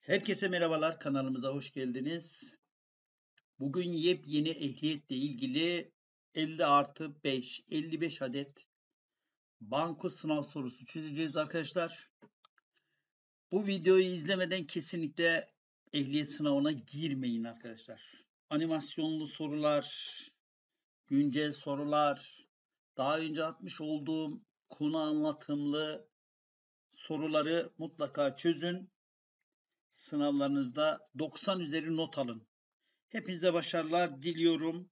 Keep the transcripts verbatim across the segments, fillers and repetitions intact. Herkese merhabalar, kanalımıza hoş geldiniz. Bugün yepyeni ehliyetle ilgili elli artı beş, elli beş adet banko sınav sorusu çözeceğiz arkadaşlar. Bu videoyu izlemeden kesinlikle ehliyet sınavına girmeyin arkadaşlar. Animasyonlu sorular, güncel sorular, daha önce atmış olduğum konu anlatımlı soruları mutlaka çözün. Sınavlarınızda doksan üzeri not alın. Hepinize başarılar diliyorum.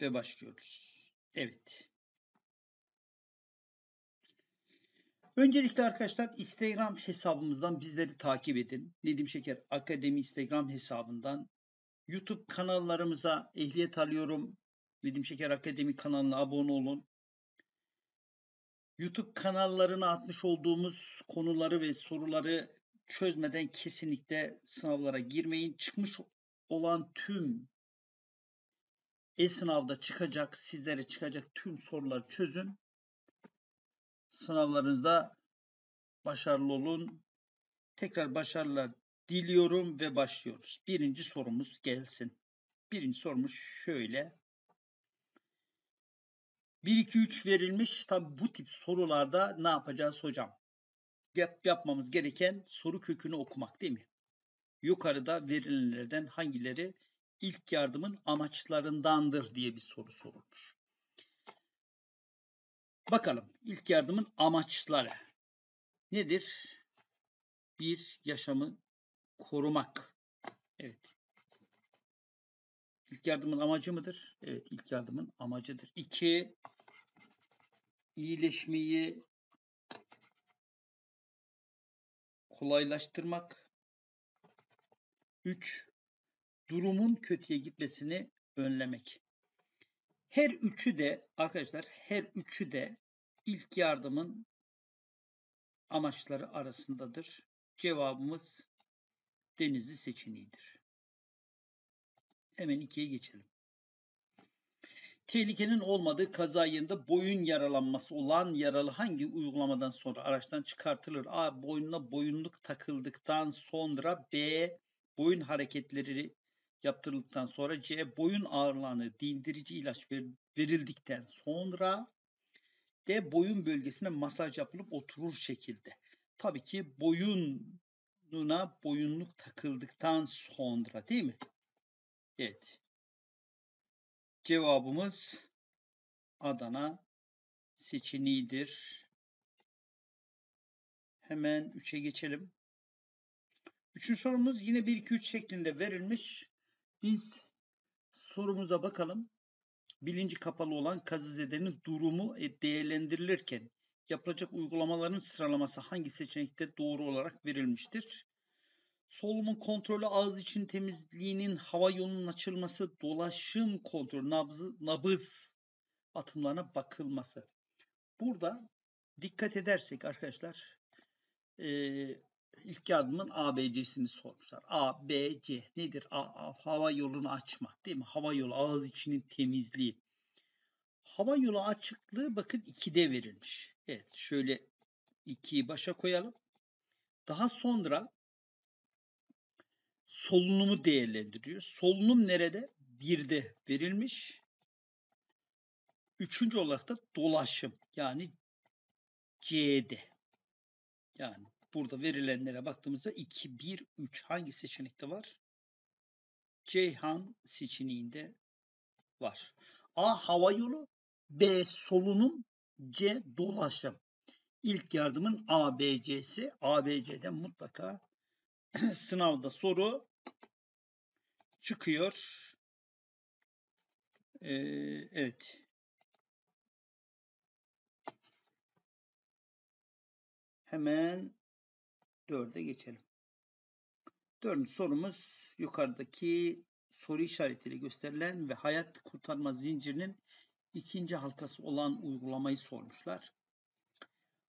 Ve başlıyoruz. Evet. Öncelikle arkadaşlar Instagram hesabımızdan bizleri takip edin. Nedim Şeker Akademi Instagram hesabından. YouTube kanallarımıza ehliyet alıyorum. Nedim Şeker Akademi kanalına abone olun. YouTube kanallarına atmış olduğumuz konuları ve soruları çözmeden kesinlikle sınavlara girmeyin. Çıkmış olan tüm e-sınavda çıkacak, sizlere çıkacak tüm soruları çözün. Sınavlarınızda başarılı olun. Tekrar başarılar diliyorum ve başlıyoruz. Birinci sorumuz gelsin. Birinci sorumuz şöyle. bir, iki, üç verilmiş. Tabi bu tip sorularda ne yapacağız hocam? Yap, yapmamız gereken soru kökünü okumak değil mi? Yukarıda verilenlerden hangileri ilk yardımın amaçlarındandır diye bir soru sorulmuş. Bakalım ilk yardımın amaçları nedir? Bir, yaşamı korumak. Evet. İlk yardımın amacı mıdır? Evet, ilk yardımın amacıdır. İki, iyileşmeyi kolaylaştırmak. Üç, durumun kötüye gitmesini önlemek. Her üçü de arkadaşlar, her üçü de ilk yardımın amaçları arasındadır. Cevabımız Denizli seçeneğidir. Hemen ikiye geçelim. Tehlikenin olmadığı kaza yerinde boyun yaralanması olan yaralı hangi uygulamadan sonra araçtan çıkartılır? A. Boynuna boyunluk takıldıktan sonra. B. Boyun hareketleri yaptırıldıktan sonra. C. Boyun ağırlığını dindirici ilaç verildikten sonra. D. Boyun bölgesine masaj yapılıp oturur şekilde. Tabii ki boyununa boyunluk takıldıktan sonra değil mi? Evet. Cevabımız Adana seçeneğidir. Hemen üçe geçelim. Üçüncü sorumuz yine bir, iki, üç şeklinde verilmiş. Biz sorumuza bakalım. Bilinci kapalı olan kazazedenin durumu değerlendirilirken yapılacak uygulamaların sıralaması hangi seçenekte doğru olarak verilmiştir? Solumun kontrolü, ağız için temizliğinin, hava yolunun açılması, dolaşım kontrolü, nabız, nabız atımlarına bakılması. Burada dikkat edersek arkadaşlar e, ilk yardımın A B C'sini sormuşlar. A, B, C nedir? A, A, hava yolunu açmak değil mi? Hava yolu, ağız içinin temizliği. Hava yolu açıklığı bakın ikide verilmiş. Evet, şöyle ikiyi başa koyalım. Daha sonra solunumu değerlendiriyor. Solunum nerede? birde verilmiş. Üçüncü olarak da dolaşım. Yani C'de. Yani burada verilenlere baktığımızda iki, bir, üç hangi seçenekte var? Ceyhan seçeneğinde var. A. Hava yolu. B. Solunum. C. Dolaşım. İlk yardımın A B C'si. A B C'den mutlaka sınavda soru çıkıyor. Ee, evet. Hemen dörde geçelim. Dördüncü sorumuz yukarıdaki soru işaretiyle gösterilen ve hayat kurtarma zincirinin ikinci halkası olan uygulamayı sormuşlar.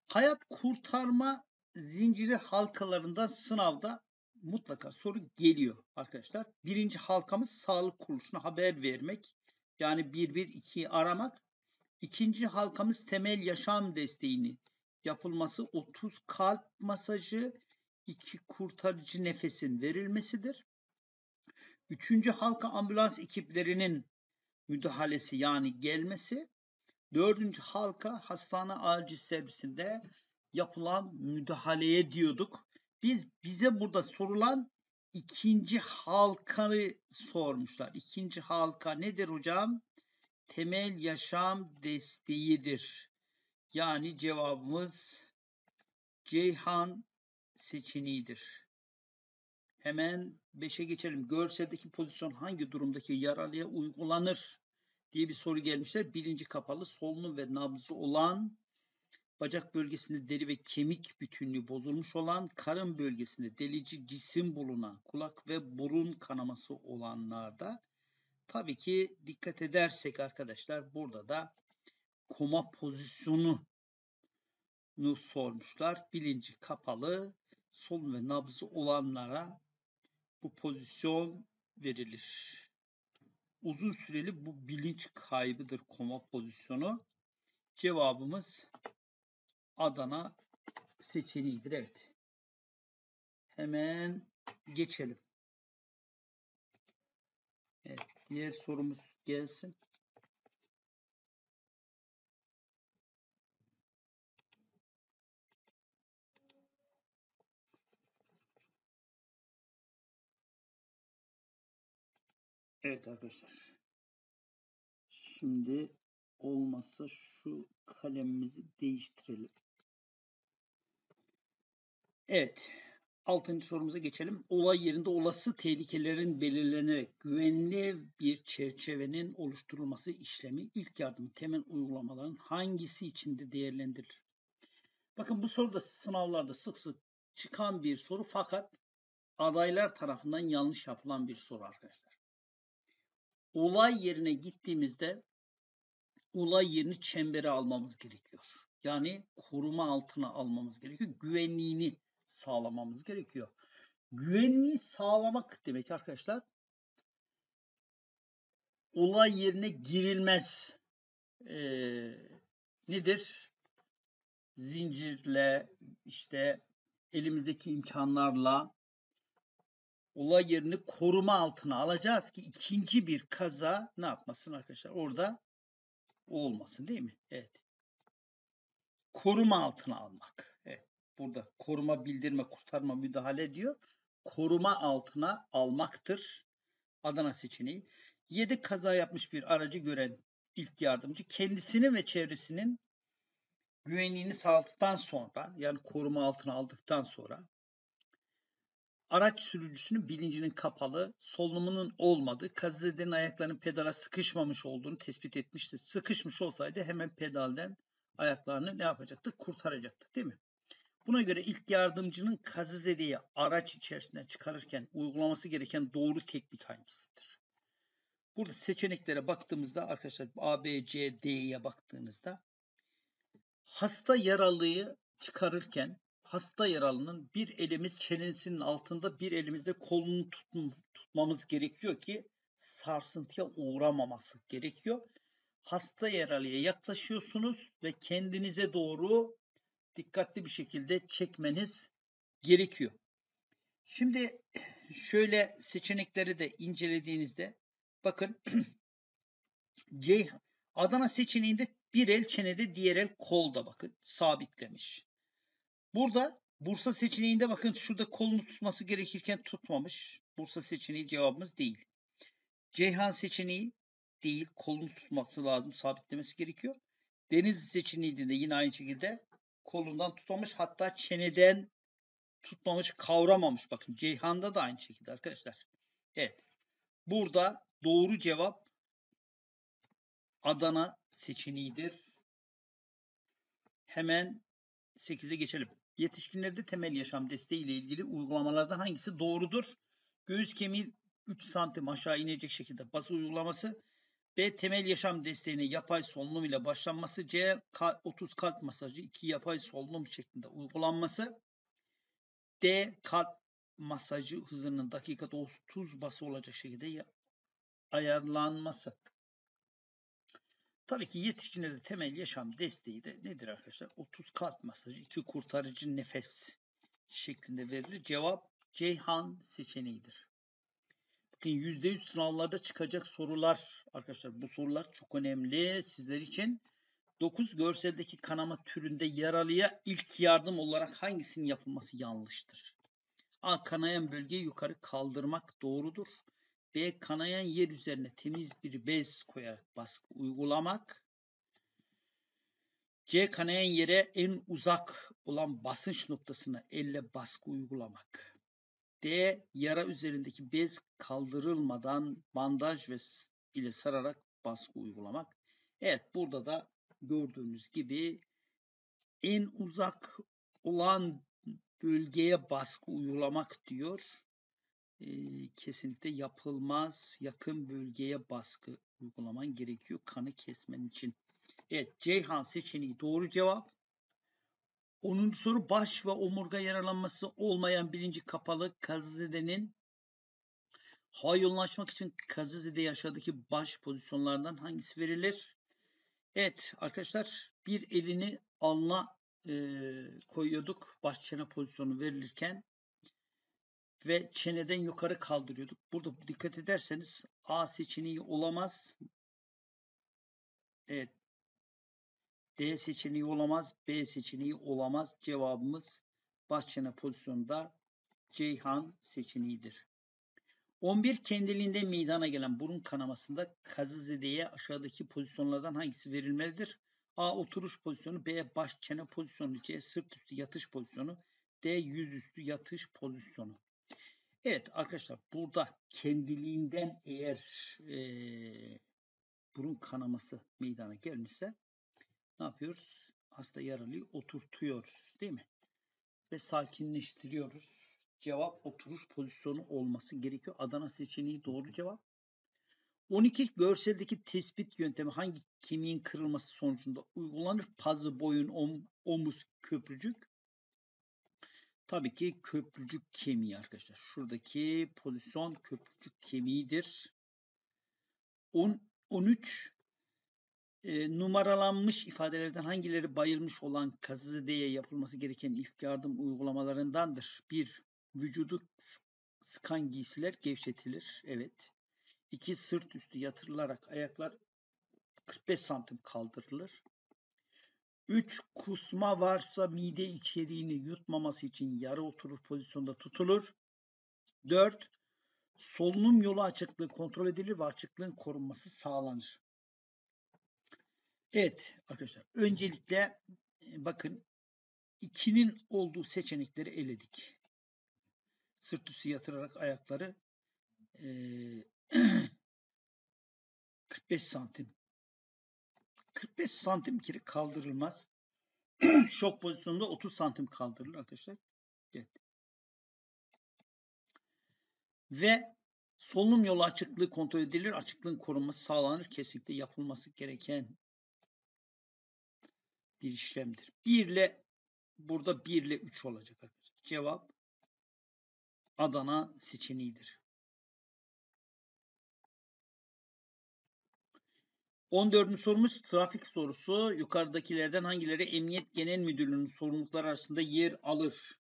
Hayat kurtarma zinciri halkalarında sınavda mutlaka soru geliyor arkadaşlar. Birinci halkamız sağlık kuruluşuna haber vermek. Yani bir bir ikiyi aramak. İkinci halkamız temel yaşam desteğini yapılması otuz kalp masajı, iki kurtarıcı nefesin verilmesidir. Üçüncü halka ambulans ekiplerinin müdahalesi yani gelmesi. Dördüncü halka hastane acil servisinde yapılan müdahaleye diyorduk. Biz bize burada sorulan ikinci halkayı sormuşlar. İkinci halka nedir hocam? Temel yaşam desteğidir. Yani cevabımız Ceyhan seçeneğidir. Hemen beşe geçelim. Görseldeki pozisyon hangi durumdaki yaralıya uygulanır diye bir soru gelmişler. Bilinci kapalı, solunum ve nabzı olan, bacak bölgesinde deri ve kemik bütünlüğü bozulmuş olan, karın bölgesinde delici cisim bulunan, kulak ve burun kanaması olanlarda tabii ki dikkat edersek arkadaşlar burada da koma pozisyonunu sormuşlar. Bilinci kapalı, solunum ve nabzı olanlara bu pozisyon verilir. Uzun süreli bu bilinç kaybıdır koma pozisyonu. Cevabımız Adana seçeneğidir. Evet. Hemen geçelim. Evet, diğer sorumuz gelsin. Evet arkadaşlar. Şimdi olmazsa şu kalemimizi değiştirelim. Evet. Altıncı sorumuza geçelim. Olay yerinde olası tehlikelerin belirlenerek güvenli bir çerçevenin oluşturulması işlemi ilk yardım temel uygulamaların hangisi içinde değerlendirilir? Bakın bu soru da sınavlarda sık sık çıkan bir soru fakat adaylar tarafından yanlış yapılan bir soru arkadaşlar. Olay yerine gittiğimizde olay yerini çembere almamız gerekiyor. Yani koruma altına almamız gerekiyor. Güvenliğini sağlamamız gerekiyor. Güvenliği sağlamak demek arkadaşlar olay yerine girilmez. Ee, nedir? Zincirle işte elimizdeki imkanlarla olay yerini koruma altına alacağız ki ikinci bir kaza ne yapmasın arkadaşlar? Orada olmasın değil mi? Evet. Koruma altına almak. Evet. Burada koruma, bildirme, kurtarma, müdahale diyor. Koruma altına almaktır. Adana seçeneği. Yedi kaza yapmış bir aracı gören ilk yardımcı kendisinin ve çevresinin güvenliğini sağladıktan sonra yani koruma altına aldıktan sonra araç sürücüsünün bilincinin kapalı, solunumunun olmadığı, kazazedenin ayaklarının pedala sıkışmamış olduğunu tespit etmişti. Sıkışmış olsaydı hemen pedalden ayaklarını ne yapacaktık? Kurtaracaktık değil mi? Buna göre ilk yardımcının kazazedeyi araç içerisinden çıkarırken uygulaması gereken doğru teknik hangisidir? Burada seçeneklere baktığımızda arkadaşlar A, B, C, D'ye baktığınızda hasta yaralıyı çıkarırken hasta yaralının bir elimiz çenesinin altında bir elimizde kolunu tutmamız gerekiyor ki sarsıntıya uğramaması gerekiyor. Hasta yaralıya yaklaşıyorsunuz ve kendinize doğru dikkatli bir şekilde çekmeniz gerekiyor. Şimdi şöyle seçenekleri de incelediğinizde bakın C, Adana seçeneğinde bir el çenede diğer el kolda bakın sabitlemiş. Burada Bursa seçeneğinde bakın şurada kolunu tutması gerekirken tutmamış. Bursa seçeneği cevabımız değil. Ceyhan seçeneği değil. Kolunu tutması lazım. Sabitlemesi gerekiyor. Denizli seçeneğinde de yine aynı şekilde kolundan tutamamış. Hatta çeneden tutmamış, kavramamış. Bakın Ceyhan'da da aynı şekilde arkadaşlar. Evet. Burada doğru cevap Adana seçeneğidir. Hemen sekize geçelim. Yetişkinlerde temel yaşam desteği ile ilgili uygulamalardan hangisi doğrudur? Göğüs kemiği üç santim aşağı inecek şekilde bası uygulaması. B. Temel yaşam desteğine yapay solunum ile başlanması. C. otuz kalp masajı iki yapay solunum şeklinde uygulanması. D. Kalp masajı hızının dakikada otuz bası olacak şekilde ayarlanması. Tabii ki yetişkinlerde temel yaşam desteği de nedir arkadaşlar? otuz kalp masajı, iki kurtarıcı nefes şeklinde verilir. Cevap Ceyhan seçeneğidir. Bakın yüzde yüz sınavlarda çıkacak sorular arkadaşlar. Bu sorular çok önemli sizler için. dokuz görseldeki kanama türünde yaralıya ilk yardım olarak hangisinin yapılması yanlıştır? A. Kanayan bölgeyi yukarı kaldırmak doğrudur. B. Kanayan yer üzerine temiz bir bez koyarak baskı uygulamak. C. Kanayan yere en uzak olan basınç noktasına elle baskı uygulamak. D. Yara üzerindeki bez kaldırılmadan bandaj ile sararak baskı uygulamak. Evet, burada da gördüğünüz gibi en uzak olan bölgeye baskı uygulamak diyor. Ee, kesinlikle yapılmaz. Yakın bölgeye baskı uygulaman gerekiyor kanı kesmen için. Evet, Ceyhan seçeneği doğru cevap. onuncu soru, baş ve omurga yaralanması olmayan bilinci kapalı kazazedenin yoğunlaşmak için kazazede yaşadaki baş pozisyonlardan hangisi verilir? Evet arkadaşlar, bir elini alnına e, koyuyorduk baş çene pozisyonu verilirken ve çeneden yukarı kaldırıyorduk. Burada dikkat ederseniz A seçeneği olamaz. Evet. D seçeneği olamaz. B seçeneği olamaz. Cevabımız baş çene pozisyonunda Ceyhan seçeneğidir. on bir kendiliğinde meydana gelen burun kanamasında kazazedeye aşağıdaki pozisyonlardan hangisi verilmelidir? A. Oturuş pozisyonu. B. Baş çene pozisyonu. C. Sırt üstü yatış pozisyonu. D. Yüzüstü yatış pozisyonu. Evet arkadaşlar, burada kendiliğinden eğer e, burun kanaması meydana gelmişse ne yapıyoruz? Hasta yaralıyı oturtuyoruz değil mi? Ve sakinleştiriyoruz. Cevap oturuş pozisyonu olması gerekiyor. Adana seçeneği doğru cevap. on iki görseldeki tespit yöntemi hangi kemiğin kırılması sonucunda uygulanır? Pazı, boyun, om, omuz, köprücük. Tabii ki köprücük kemiği arkadaşlar. Şuradaki pozisyon köprücük kemiğidir. on üç E, numaralanmış ifadelerden hangileri bayılmış olan kazazedeye yapılması gereken ilk yardım uygulamalarındandır? bir. Vücudu sıkan giysiler gevşetilir. Evet. iki. Sırt üstü yatırılarak ayaklar kırk beş santim kaldırılır. üç. Kusma varsa mide içeriğini yutmaması için yarı oturur pozisyonda tutulur. dört. Solunum yolu açıklığı kontrol edilir ve açıklığın korunması sağlanır. Evet arkadaşlar, öncelikle bakın ikinin olduğu seçenekleri eledik. Sırt üstü yatırarak ayakları e, kırk beş santim. kırk beş santim kiri kaldırılmaz. Şok pozisyonunda otuz santim kaldırılır arkadaşlar. Evet. Ve solunum yolu açıklığı kontrol edilir. Açıklığın korunması sağlanır. Kesinlikle yapılması gereken bir işlemdir. bir ile burada bir ile üç olacak arkadaşlar. Cevap Adana seçeneğidir. on dördüncü sorumuz trafik sorusu. Yukarıdakilerden hangileri Emniyet Genel Müdürlüğü'nün sorumlulukları arasında yer alır?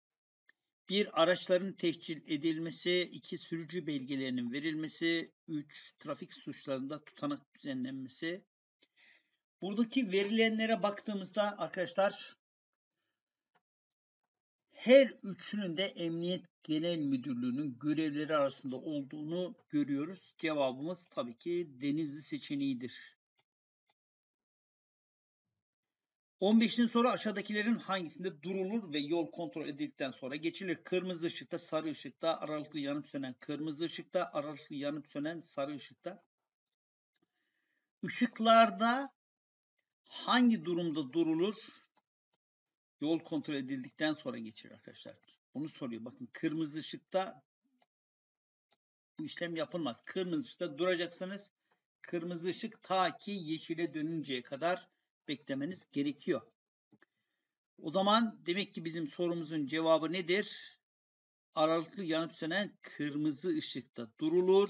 bir. Araçların tescil edilmesi. iki. Sürücü belgelerinin verilmesi. üç. Trafik suçlarında tutanak düzenlenmesi. Buradaki verilenlere baktığımızda arkadaşlar her üçünün de Emniyet Genel Müdürlüğü'nün görevleri arasında olduğunu görüyoruz. Cevabımız tabii ki Denizli seçeneğidir. on beşinci soru, aşağıdakilerin hangisinde durulur ve yol kontrol edildikten sonra geçilir? Kırmızı ışıkta, sarı ışıkta, aralıklı yanıp sönen kırmızı ışıkta, aralıklı yanıp sönen sarı ışıkta. Işıklarda hangi durumda durulur? Yol kontrol edildikten sonra geçir arkadaşlar. Bunu soruyor. Bakın kırmızı ışıkta bu işlem yapılmaz. Kırmızı ışıkta duracaksınız. Kırmızı ışık ta ki yeşile dönünceye kadar beklemeniz gerekiyor. O zaman demek ki bizim sorumuzun cevabı nedir? Aralıklı yanıp sönen kırmızı ışıkta durulur.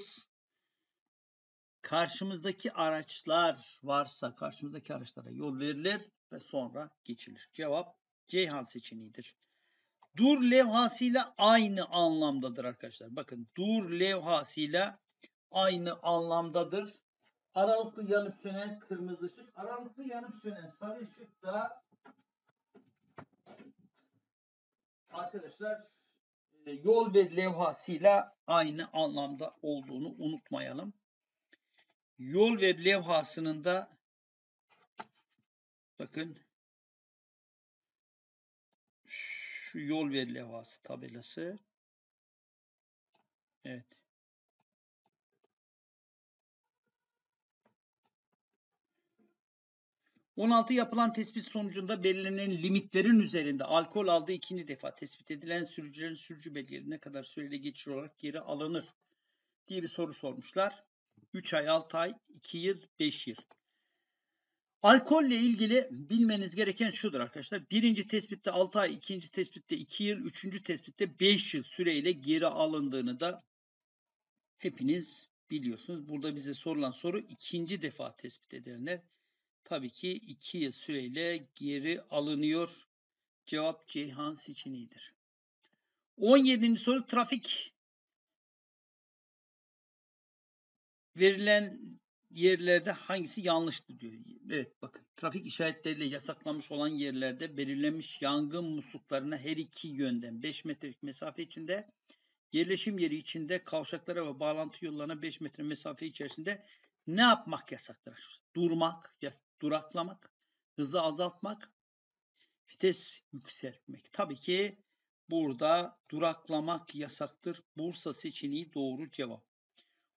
karşımızdaki araçlar varsa karşımızdaki araçlara yol verilir ve sonra geçilir. Cevap Ceyhan seçeneğidir. Dur levhasıyla aynı anlamdadır arkadaşlar. Bakın dur levhasıyla aynı anlamdadır. Aralıklı yanıp sönen kırmızı ışık. Aralıklı yanıp sönen sarı ışık da arkadaşlar yol ve levhasıyla aynı anlamda olduğunu unutmayalım. Yol ve levhasının da bakın şu yol ve levhası tabelası. Evet. on altı yapılan tespit sonucunda belirlenen limitlerin üzerinde alkol aldığı ikinci defa tespit edilen sürücülerin sürücü belgeleri ne kadar süreyle geçici olarak geri alınır diye bir soru sormuşlar. üç ay, altı ay, iki yıl, beş yıl. Alkolle ilgili bilmeniz gereken şudur arkadaşlar. Birinci tespitte altı ay, ikinci tespitte iki yıl, üçüncü tespitte beş yıl süreyle geri alındığını da hepiniz biliyorsunuz. Burada bize sorulan soru ikinci defa tespit edilenler. Tabii ki iki yıl süreyle geri alınıyor. Cevap Ceyhan seçeneğidir. on yedinci soru trafik. Verilen yerlerde hangisi yanlıştır diyor. Evet bakın trafik işaretleriyle yasaklanmış olan yerlerde belirlenmiş yangın musluklarına her iki yönden beş metrelik mesafe içinde, yerleşim yeri içinde, kavşaklara ve bağlantı yollarına beş metre mesafe içerisinde ne yapmak yasaktır? Durmak, duraklamak, hızı azaltmak, vites yükseltmek. Tabii ki burada duraklamak yasaktır. Bursa seçeneği doğru cevap.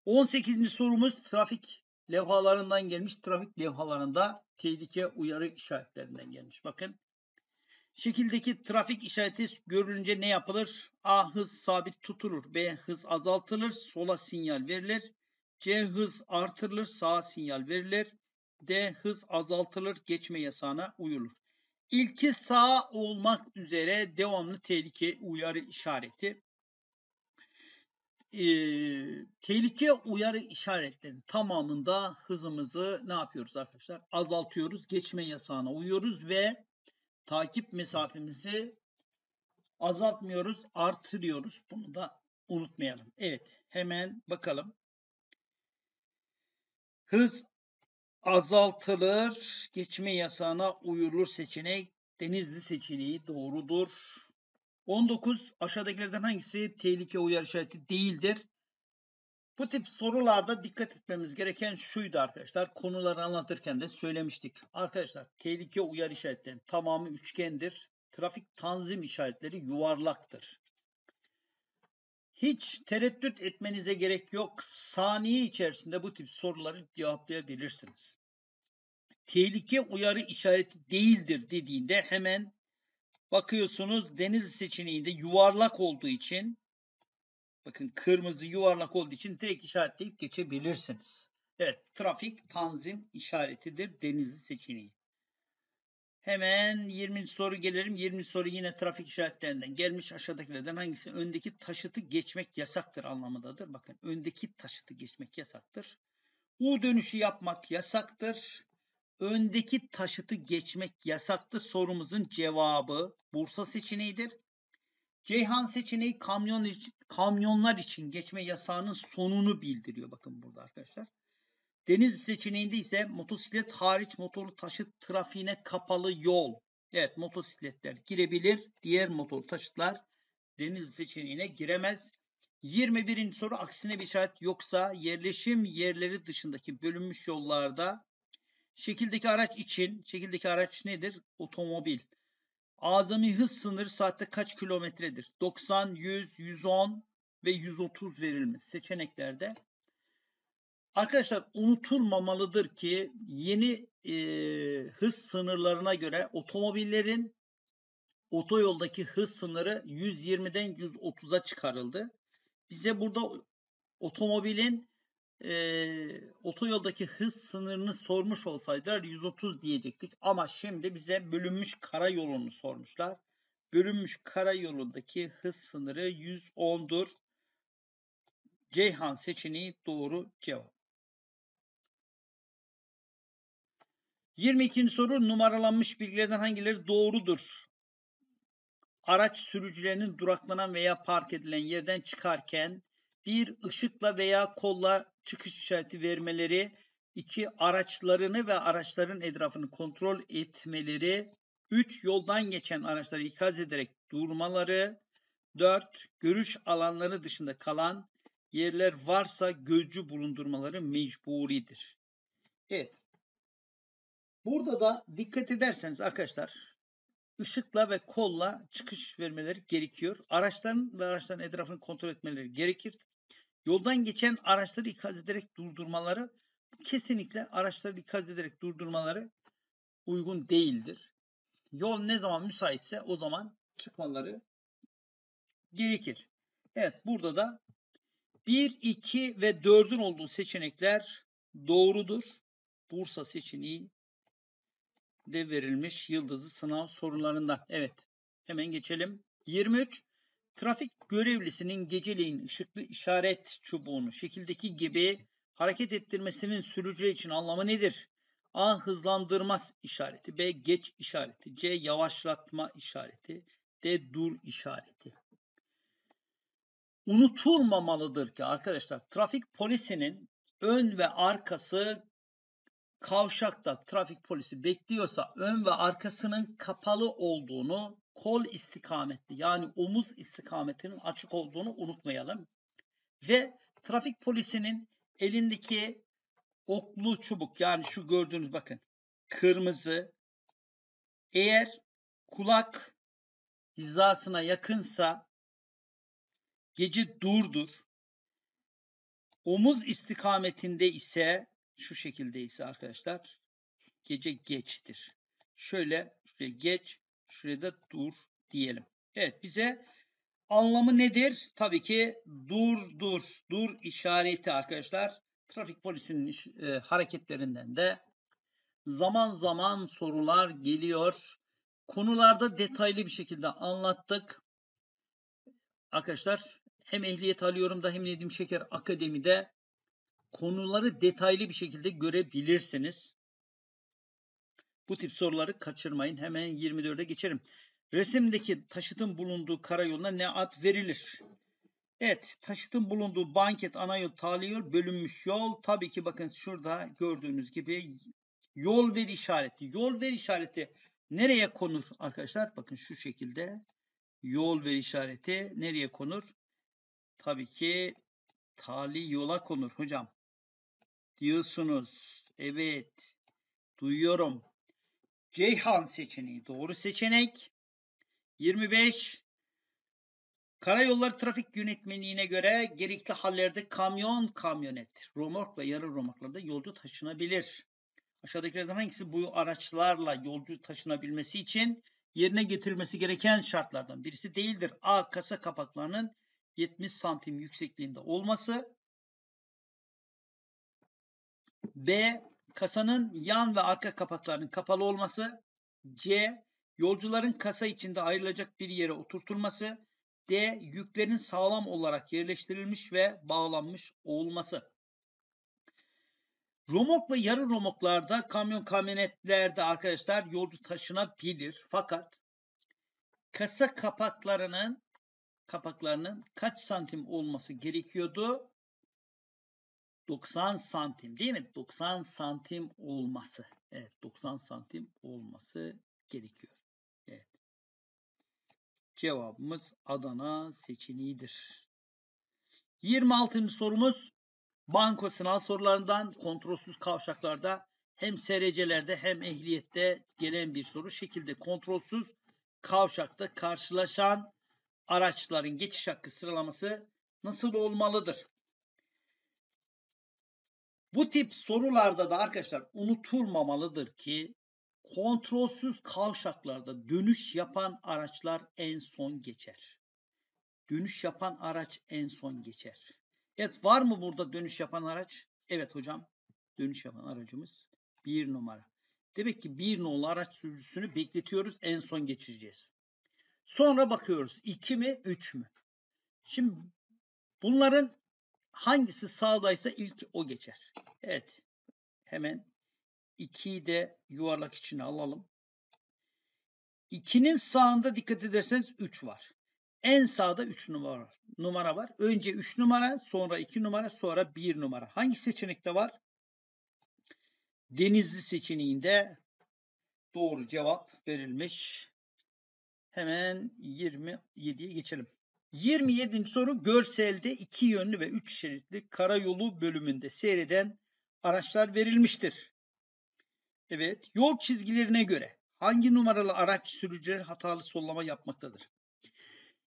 on sekizinci sorumuz trafik levhalarından gelmiş. Trafik levhalarında tehlike uyarı işaretlerinden gelmiş. Bakın. Şekildeki trafik işareti görülünce ne yapılır? A. Hız sabit tutulur. B. Hız azaltılır. Sola sinyal verilir. C. Hız artırılır. Sağa sinyal verilir. D. Hız azaltılır. Geçme yasağına uyulur. İlki sağ olmak üzere devamlı tehlike uyarı işareti. Ee, tehlike uyarı işaretlerinin tamamında hızımızı ne yapıyoruz arkadaşlar? Azaltıyoruz. Geçme yasağına uyuyoruz ve takip mesafemizi azaltmıyoruz. Artırıyoruz. Bunu da unutmayalım. Evet. Hemen bakalım. Hız azaltılır, geçme yasağına uyulur seçeneği Denizli seçeneği doğrudur. on dokuz aşağıdakilerden hangisi tehlike uyarı işareti değildir? Bu tip sorularda dikkat etmemiz gereken şuydu arkadaşlar. Konuları anlatırken de söylemiştik. Arkadaşlar tehlike uyarı işaretlerinin tamamı üçgendir. Trafik tanzim işaretleri yuvarlaktır. Hiç tereddüt etmenize gerek yok. Saniye içerisinde bu tip soruları cevaplayabilirsiniz. Tehlike uyarı işareti değildir dediğinde hemen bakıyorsunuz Denizli seçeneğinde yuvarlak olduğu için bakın kırmızı yuvarlak olduğu için direkt işaretleyip geçebilirsiniz. Evet, trafik tanzim işaretidir Denizli seçeneği. Hemen yirminci soru gelelim. yirminci soru yine trafik işaretlerinden gelmiş. Aşağıdakilerden hangisi öndeki taşıtı geçmek yasaktır anlamındadır. Bakın öndeki taşıtı geçmek yasaktır. U dönüşü yapmak yasaktır. Öndeki taşıtı geçmek yasaktır. Sorumuzun cevabı Bursa seçeneğidir. Ceyhan seçeneği kamyon için, kamyonlar için geçme yasağının sonunu bildiriyor. Bakın burada arkadaşlar. Denizli seçeneğinde ise motosiklet hariç motorlu taşıt trafiğine kapalı yol. Evet motosikletler girebilir. Diğer motorlu taşıtlar Denizli seçeneğine giremez. yirmi birinci soru aksine bir işaret yoksa yerleşim yerleri dışındaki bölünmüş yollarda şekildeki araç için şekildeki araç nedir? Otomobil. Azami hız sınırı saatte kaç kilometredir? doksan, yüz, yüz on ve yüz otuz verilmiş seçeneklerde. Arkadaşlar unutulmamalıdır ki yeni e, hız sınırlarına göre otomobillerin otoyoldaki hız sınırı yüz yirmiden yüz otuza çıkarıldı. Bize burada otomobilin e, otoyoldaki hız sınırını sormuş olsaydılar yüz otuz diyecektik. Ama şimdi bize bölünmüş karayolunu sormuşlar. Bölünmüş karayolundaki hız sınırı yüz ondur. Ceyhan seçeneği doğru cevap. yirmi ikinci soru, numaralanmış bilgilerden hangileri doğrudur? Araç sürücülerinin duraklanan veya park edilen yerden çıkarken bir ışıkla veya kolla çıkış işareti vermeleri, iki araçlarını ve araçların etrafını kontrol etmeleri, üç yoldan geçen araçları ikaz ederek durmaları, dört görüş alanları dışında kalan yerler varsa gözcü bulundurmaları mecburidir. Evet. Burada da dikkat ederseniz arkadaşlar, ışıkla ve kolla çıkış vermeleri gerekiyor. Araçların ve araçların etrafını kontrol etmeleri gerekir. Yoldan geçen araçları ikaz ederek durdurmaları, kesinlikle araçları ikaz ederek durdurmaları uygun değildir. Yol ne zaman müsaitse o zaman çıkmaları gerekir. Evet, burada da bir, iki ve dördün olduğu seçenekler doğrudur. Bursa seçeneği de verilmiş yıldızlı sınav sorularında. Evet, hemen geçelim. yirmi üç. Trafik görevlisinin geceleyin ışıklı işaret çubuğunu şekildeki gibi hareket ettirmesinin sürücü için anlamı nedir? A. Hızlandırma işareti. B. Geç işareti. C. Yavaşlatma işareti. D. Dur işareti. Unutulmamalıdır ki arkadaşlar, trafik polisinin ön ve arkası kavşakta trafik polisi bekliyorsa ön ve arkasının kapalı olduğunu, kol istikametli yani omuz istikametinin açık olduğunu unutmayalım. Ve trafik polisinin elindeki oklu çubuk, yani şu gördüğünüz bakın kırmızı, eğer kulak hizasına yakınsa gece durdur. Omuz istikametinde ise, şu şekilde ise arkadaşlar, gece geçtir. Şöyle şuraya geç, şuraya da dur diyelim. Evet, bize anlamı nedir? Tabii ki dur dur dur işareti arkadaşlar. Trafik polisinin iş, e, hareketlerinden de zaman zaman sorular geliyor. Konularda detaylı bir şekilde anlattık. Arkadaşlar hem ehliyet alıyorum da hem Nedim Şeker Akademi'de konuları detaylı bir şekilde görebilirsiniz. Bu tip soruları kaçırmayın. Hemen yirmi dört'e geçelim. Resimdeki taşıtın bulunduğu karayoluna ne ad verilir? Evet, taşıtın bulunduğu banket, ana yol, tali yol, bölünmüş yol. Tabii ki bakın şurada gördüğünüz gibi yol ver işareti. Yol ver işareti nereye konur arkadaşlar? Bakın şu şekilde yol ver işareti nereye konur? Tabii ki tali yola konur hocam diyorsunuz. Evet, duyuyorum. Ceyhan seçeneği doğru seçenek. yirmi beş. Karayolları Trafik Yönetmeliğine göre gerekli hallerde kamyon, kamyonet, romork ve yarı romorklarda yolcu taşınabilir. Aşağıdakilerden hangisi bu araçlarla yolcu taşınabilmesi için yerine getirilmesi gereken şartlardan birisi değildir? A. Kasa kapaklarının yetmiş santim yüksekliğinde olması. B. Kasanın yan ve arka kapaklarının kapalı olması. C. Yolcuların kasa içinde ayrılacak bir yere oturtulması. D. Yüklerin sağlam olarak yerleştirilmiş ve bağlanmış olması. Romork ve yarı romorklarda, kamyon kamyonetlerde arkadaşlar yolcu taşınabilir. Fakat kasa kapaklarının kapaklarının kaç santim olması gerekiyordu? doksan santim değil mi? doksan santim olması. Evet, doksan santim olması gerekiyor. Evet. Cevabımız Adana seçeneğidir. yirmi altıncı sorumuz banko sınav sorularından, kontrolsüz kavşaklarda hem S R C'lerde hem ehliyette gelen bir soru. Şekilde kontrolsüz kavşakta karşılaşan araçların geçiş hakkı sıralaması nasıl olmalıdır? Bu tip sorularda da arkadaşlar unutulmamalıdır ki kontrolsüz kavşaklarda dönüş yapan araçlar en son geçer. Dönüş yapan araç en son geçer. Evet, var mı burada dönüş yapan araç? Evet hocam, dönüş yapan aracımız bir numara. Demek ki bir numaralı araç sürücüsünü bekletiyoruz, en son geçireceğiz. Sonra bakıyoruz iki mi üç mü? Şimdi bunların hangisi sağdaysa ilk o geçer. Evet, hemen ikiyi de yuvarlak içine alalım. ikinin sağında dikkat ederseniz üç var. En sağda üç numara, numara var. Önce üç numara, sonra iki numara, sonra bir numara. Hangi seçenekte var? Denizli seçeneğinde doğru cevap verilmiş. Hemen yirmi yediye geçelim. yirmi yedinci soru görselde iki yönlü ve üç şeritli karayolu bölümünde seyreden araçlar verilmiştir. Evet, yol çizgilerine göre hangi numaralı araç sürücüleri hatalı sollama yapmaktadır?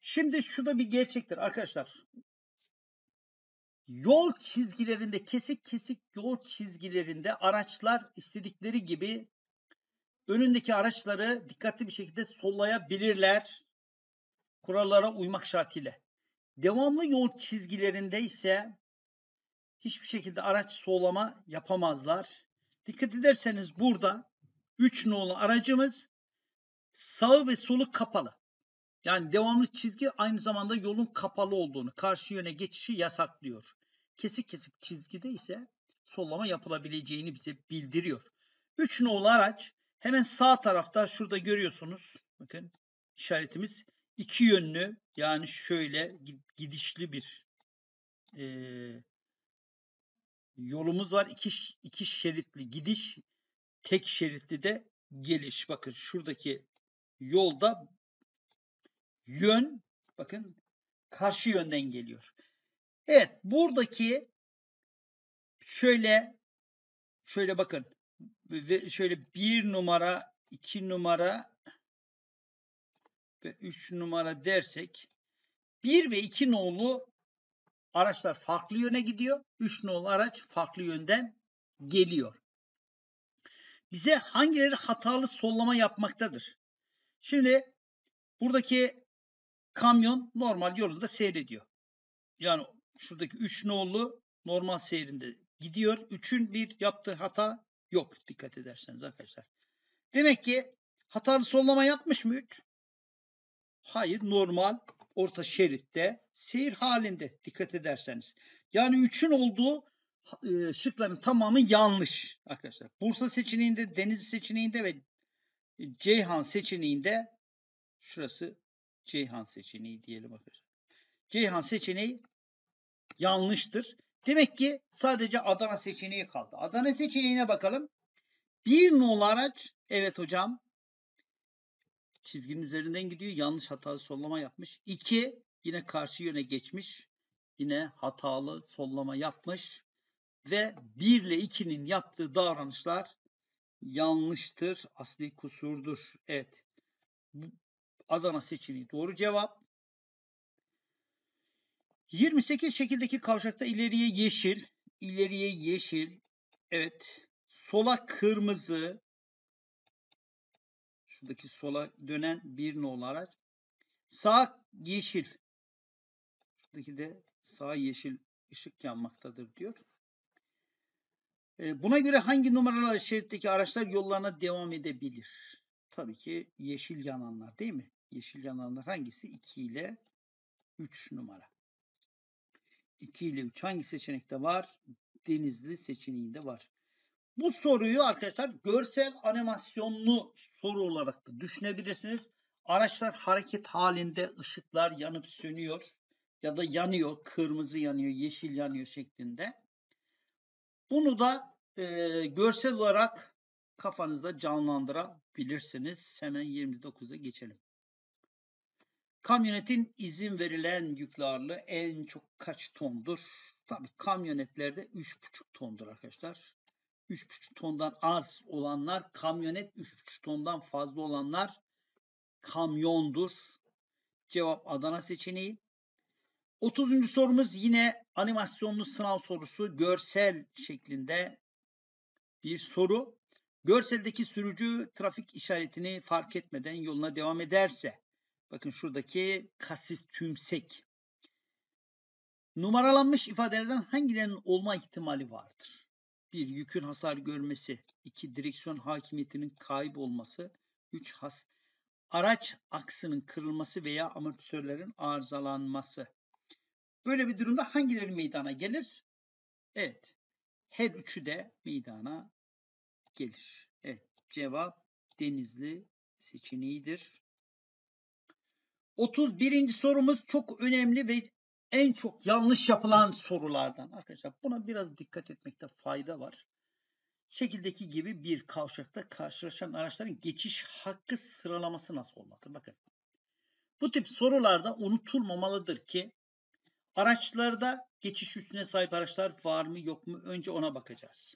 Şimdi şu da bir gerçektir arkadaşlar. Yol çizgilerinde, kesik kesik yol çizgilerinde araçlar istedikleri gibi önündeki araçları dikkatli bir şekilde sollayabilirler, kurallara uymak şartıyla. Devamlı yol çizgilerinde ise hiçbir şekilde araç sollama yapamazlar. Dikkat ederseniz burada üç nolu aracımız sağı ve solu kapalı. Yani devamlı çizgi aynı zamanda yolun kapalı olduğunu, karşı yöne geçişi yasaklıyor. Kesik kesik çizgide ise sollama yapılabileceğini bize bildiriyor. üç nolu araç hemen sağ tarafta, şurada görüyorsunuz. Bakın işaretimiz iki yönlü, yani şöyle gidişli bir e, yolumuz var. İki, iki şeritli gidiş, tek şeritli de geliş. Bakın şuradaki yolda yön, bakın karşı yönden geliyor. Evet, buradaki şöyle şöyle bakın, şöyle bir numara, iki numara ve üç numara dersek, bir ve iki nolu araçlar farklı yöne gidiyor. üç nolu araç farklı yönden geliyor. Bize hangileri hatalı sollama yapmaktadır? Şimdi buradaki kamyon normal yolunda seyrediyor. Yani şuradaki üç nolu normal seyrinde gidiyor. üçün bir yaptığı hata yok, dikkat ederseniz arkadaşlar. Demek ki hatalı sollama yapmış mı üç? Hayır, normal orta şeritte seyir halinde, dikkat ederseniz. Yani üçün olduğu e, şıkların tamamı yanlış arkadaşlar. Bursa seçeneğinde, Denizli seçeneğinde ve Ceyhan seçeneğinde, şurası Ceyhan seçeneği diyelim arkadaşlar. Ceyhan seçeneği yanlıştır. Demek ki sadece Adana seçeneği kaldı. Adana seçeneğine bakalım. Bir nolu araç, evet hocam, çizginin üzerinden gidiyor. Yanlış, hatalı sollama yapmış. iki yine karşı yöne geçmiş. Yine hatalı sollama yapmış. Ve bir ile ikinin yaptığı davranışlar yanlıştır. Asli kusurdur. Evet. Adana seçeneği doğru cevap. yirmi sekiz şekildeki kavşakta ileriye yeşil. İleriye yeşil. Evet. Sola kırmızı. Şuradaki sola dönen bir nolu araç. Sağ yeşil. Şuradaki de sağ yeşil ışık yanmaktadır diyor. Buna göre hangi numaralı şeritteki araçlar yollarına devam edebilir? Tabii ki yeşil yananlar, değil mi? Yeşil yananlar hangisi? iki ile üç numara. iki ile üç hangi seçenekte var? Denizli seçeneğinde var. Bu soruyu arkadaşlar görsel animasyonlu soru olarak da düşünebilirsiniz. Araçlar hareket halinde, ışıklar yanıp sönüyor ya da yanıyor, kırmızı yanıyor, yeşil yanıyor şeklinde. Bunu da e, görsel olarak kafanızda canlandırabilirsiniz. Hemen yirmi dokuza geçelim. Kamyonetin izin verilen yüklü ağırlığı en çok kaç tondur? Tabii kamyonetlerde üç buçuk tondur arkadaşlar. üç buçuk tondan az olanlar kamyonet, üç buçuk tondan fazla olanlar kamyondur. Cevap Adana seçeneği. otuzuncu sorumuz yine animasyonlu sınav sorusu, görsel şeklinde bir soru. Görseldeki sürücü trafik işaretini fark etmeden yoluna devam ederse, bakın şuradaki kasis tümsek, numaralanmış ifadelerden hangilerinin olma ihtimali vardır? bir. Yükün hasar görmesi. iki. Direksiyon hakimiyetinin kaybolması. üç. Has araç aksının kırılması veya amortisörlerin arızalanması. Böyle bir durumda hangileri meydana gelir? Evet. Her üçü de meydana gelir. Evet, cevap Denizli seçeneğidir. otuz birinci sorumuz çok önemli ve en çok yanlış yapılan sorulardan. Arkadaşlar buna biraz dikkat etmekte fayda var. Şekildeki gibi bir kavşakta karşılaşan araçların geçiş hakkı sıralaması nasıl olmalıdır? Bakın. Bu tip sorularda unutulmamalıdır ki araçlarda geçiş üstüne sahip araçlar var mı yok mu? Önce ona bakacağız.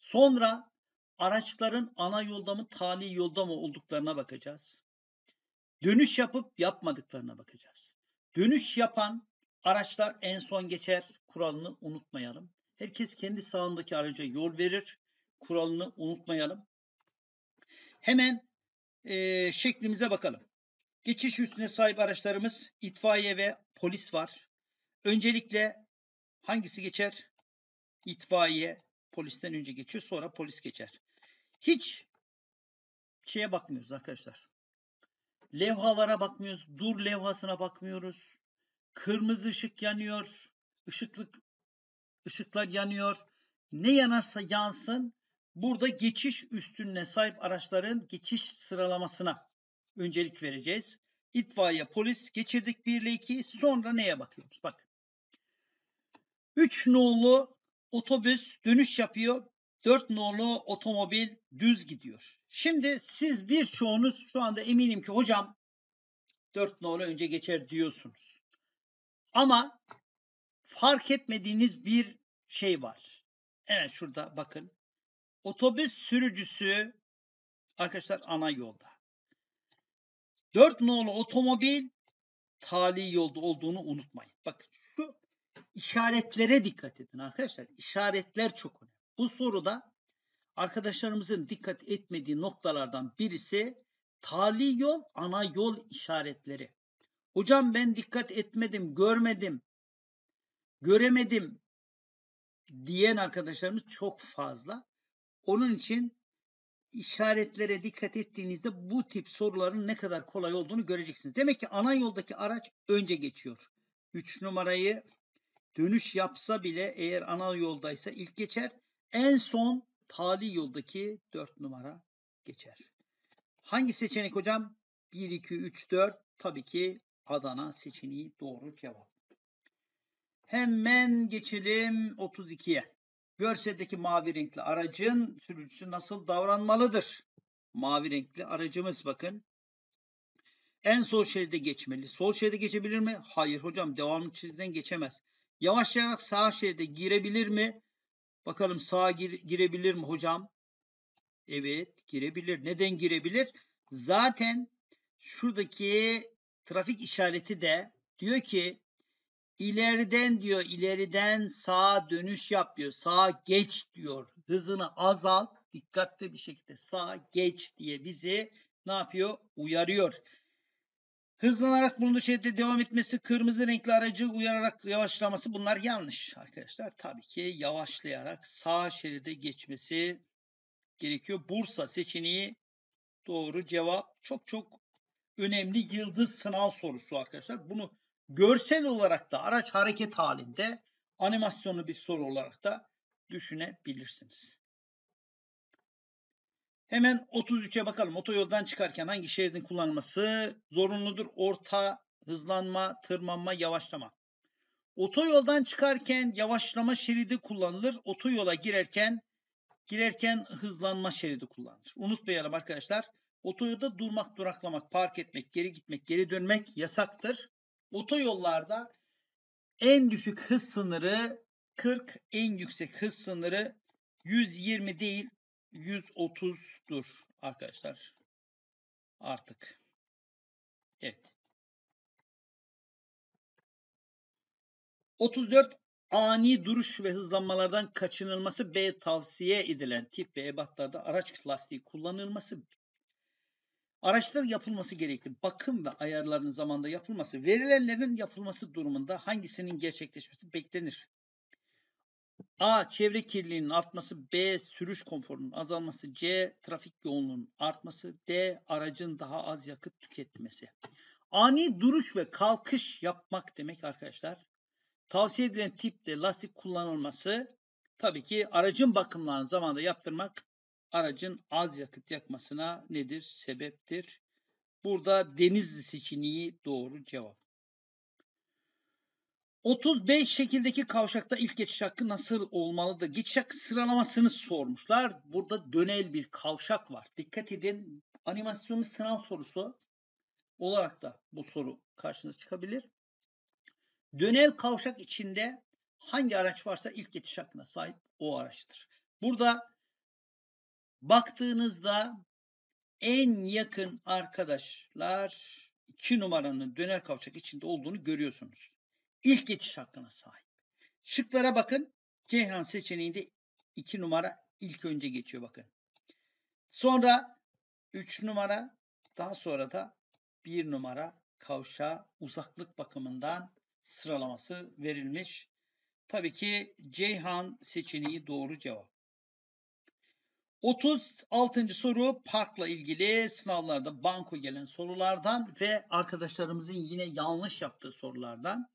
Sonra araçların ana yolda mı tali yolda mı olduklarına bakacağız. Dönüş yapıp yapmadıklarına bakacağız. Dönüş yapan araçlar en son geçer kuralını unutmayalım. Herkes kendi sağındaki araca yol verir kuralını unutmayalım. Hemen e, şeklimize bakalım. Geçiş üstüne sahip araçlarımız itfaiye ve polis var. Öncelikle hangisi geçer? İtfaiye polisten önce geçiyor, sonra polis geçer. Hiç şeye bakmıyoruz arkadaşlar. Levhalara bakmıyoruz. Dur levhasına bakmıyoruz. Kırmızı ışık yanıyor. Işıklık ışıklar yanıyor. Ne yanarsa yansın. Burada geçiş üstüne sahip araçların geçiş sıralamasına öncelik vereceğiz. İtfaiye, polis geçirdik bir ile iki. Sonra neye bakıyoruz? Bak. üç nolu otobüs dönüş yapıyor. dört nolu otomobil düz gidiyor. Şimdi siz birçoğunuz şu anda eminim ki hocam dört nolu önce geçer diyorsunuz. Ama fark etmediğiniz bir şey var. Evet şurada bakın. Otobüs sürücüsü arkadaşlar ana yolda. dört nolu otomobil tali yolda olduğunu unutmayın. Bakın şu işaretlere dikkat edin arkadaşlar. İşaretler çok önemli. Bu soruda arkadaşlarımızın dikkat etmediği noktalardan birisi tali yol, ana yol işaretleri. Hocam ben dikkat etmedim, görmedim, göremedim diyen arkadaşlarımız çok fazla. Onun için işaretlere dikkat ettiğinizde bu tip soruların ne kadar kolay olduğunu göreceksiniz. Demek ki ana yoldaki araç önce geçiyor. üç numarayı dönüş yapsa bile eğer ana yoldaysa ilk geçer. En son tali yoldaki dört numara geçer. Hangi seçenek hocam? bir, iki, üç, dört. Tabii ki Adana seçeneği doğru cevap. Hemen geçelim otuz ikiye. Görseldeki mavi renkli aracın sürücüsü nasıl davranmalıdır? Mavi renkli aracımız bakın. En sol şeride geçmeli. Sol şeride geçebilir mi? Hayır hocam devamlı çizgiden geçemez. Yavaşlayarak sağ şeride girebilir mi? Bakalım sağa gir girebilir mi hocam? Evet girebilir. Neden girebilir? Zaten şuradaki trafik işareti de diyor ki ileriden diyor ileriden sağa dönüş yap diyor. Sağa geç diyor. Hızını azalt. Dikkatli bir şekilde sağa geç diye bizi ne yapıyor? Uyarıyor. Hızlanarak bulunduğu şeritte devam etmesi, kırmızı renkli aracı uyararak yavaşlaması bunlar yanlış arkadaşlar. Tabii ki yavaşlayarak sağ şeride geçmesi gerekiyor. Bursa seçeneği doğru cevap. Çok çok önemli yıldız sınav sorusu arkadaşlar. Bunu görsel olarak da araç hareket halinde animasyonlu bir soru olarak da düşünebilirsiniz. Hemen otuz üçe bakalım. Otoyoldan çıkarken hangi şeridin kullanılması zorunludur? Orta, hızlanma, tırmanma, yavaşlama. Otoyoldan çıkarken yavaşlama şeridi kullanılır. Otoyola girerken girerken hızlanma şeridi kullanılır. Unutmayalım arkadaşlar. Otoyolda durmak, duraklamak, park etmek, geri gitmek, geri dönmek yasaktır. Otoyollarda en düşük hız sınırı kırk, en yüksek hız sınırı yüz yirmi değil. yüz otuzdur arkadaşlar. Artık. Evet. otuz dört ani duruş ve hızlanmalardan kaçınılması B tavsiye edilen tip ve ebatlarda araç lastiği kullanılması. Araçlar yapılması gerekli. Bakım ve ayarlarının zamanda yapılması, verilenlerin yapılması durumunda hangisinin gerçekleşmesi beklenir? A. Çevre kirliliğinin artması. B. Sürüş konforunun azalması. C. Trafik yoğunluğunun artması. D. Aracın daha az yakıt tüketmesi. Ani duruş ve kalkış yapmak demek arkadaşlar. Tavsiye edilen tipte lastik kullanılması. Tabii ki aracın bakımlarını zamanında yaptırmak. aracın az yakıt yakmasına nedir? Sebeptir. Burada Denizli seçeneği doğru cevap. otuz beş şekildeki kavşakta ilk geçiş hakkı nasıl olmalı da geçiş hakkı sıralamasını sormuşlar. Burada dönel bir kavşak var. Dikkat edin, animasyonlu sınav sorusu olarak da bu soru karşınıza çıkabilir. Dönel kavşak içinde hangi araç varsa ilk geçiş hakkına sahip o araçtır. Burada baktığınızda en yakın arkadaşlar iki numaranın dönel kavşak içinde olduğunu görüyorsunuz. İlk geçiş hakkına sahip. Şıklara bakın. Ceyhan seçeneğinde iki numara ilk önce geçiyor bakın. Sonra üç numara, daha sonra da bir numara kavşağa uzaklık bakımından sıralaması verilmiş. Tabii ki Ceyhan seçeneği doğru cevap. otuz altıncı soru parkla ilgili sınavlarda banko gelen sorulardan ve arkadaşlarımızın yine yanlış yaptığı sorulardan.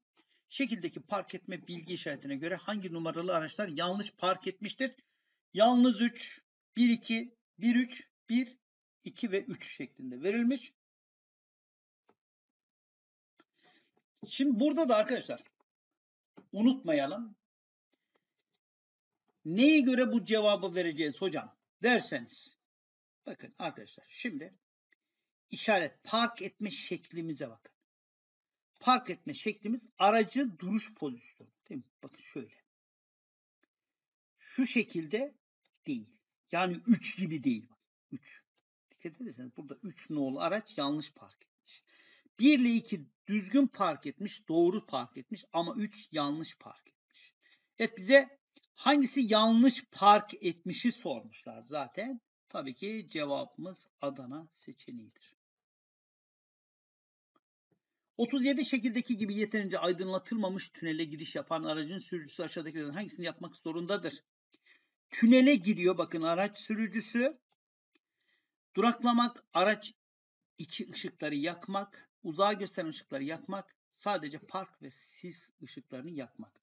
Şekildeki park etme bilgi işaretine göre hangi numaralı araçlar yanlış park etmiştir? Yalnız üç, bir iki, bir üç, bir, iki ve üç şeklinde verilmiş. Şimdi burada da arkadaşlar unutmayalım. Neye göre bu cevabı vereceğiz hocam derseniz. Bakın arkadaşlar şimdi işaret park etme şeklimize bakın. Park etme şeklimiz aracı duruş pozisyonu. Değil mi? Bakın şöyle. Şu şekilde değil. Yani üç gibi değil. üç. Dikkat ederseniz burada üç nolu araç yanlış park etmiş. bir ile iki düzgün park etmiş. Doğru park etmiş. Ama üç yanlış park etmiş. Evet, bize hangisi yanlış park etmişi sormuşlar zaten. Tabii ki cevabımız Adana seçeneğidir. otuz yedi şekildeki gibi yeterince aydınlatılmamış tünele giriş yapan aracın sürücüsü aşağıdakilerden hangisini yapmak zorundadır? Tünele giriyor bakın araç sürücüsü. Duraklamak, araç içi ışıkları yakmak, uzağa gösteren ışıkları yakmak, sadece park ve sis ışıklarını yakmak.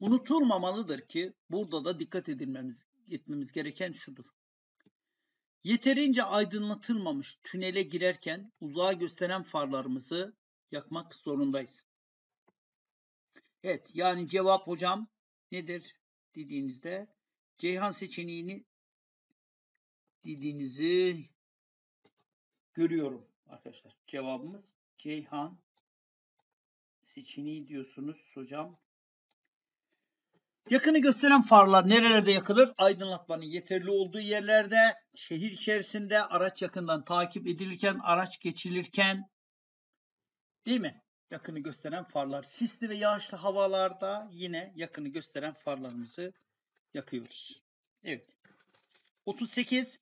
Unutulmamalıdır ki burada da dikkat edilmemiz etmemiz gereken şudur. Yeterince aydınlatılmamış tünele girerken uzağa gösteren farlarımızı yakmak zorundayız. Evet, yani cevap hocam nedir dediğinizde Ceyhan seçeneğini dediğinizi görüyorum arkadaşlar. Cevabımız Ceyhan seçeneği diyorsunuz hocam. Yakını gösteren farlar nerelerde yakılır? Aydınlatmanın yeterli olduğu yerlerde, şehir içerisinde, araç yakından takip edilirken, araç geçilirken, değil mi? Yakını gösteren farlar. Sisli ve yağışlı havalarda yine yakını gösteren farlarımızı yakıyoruz. Evet. otuz sekiz.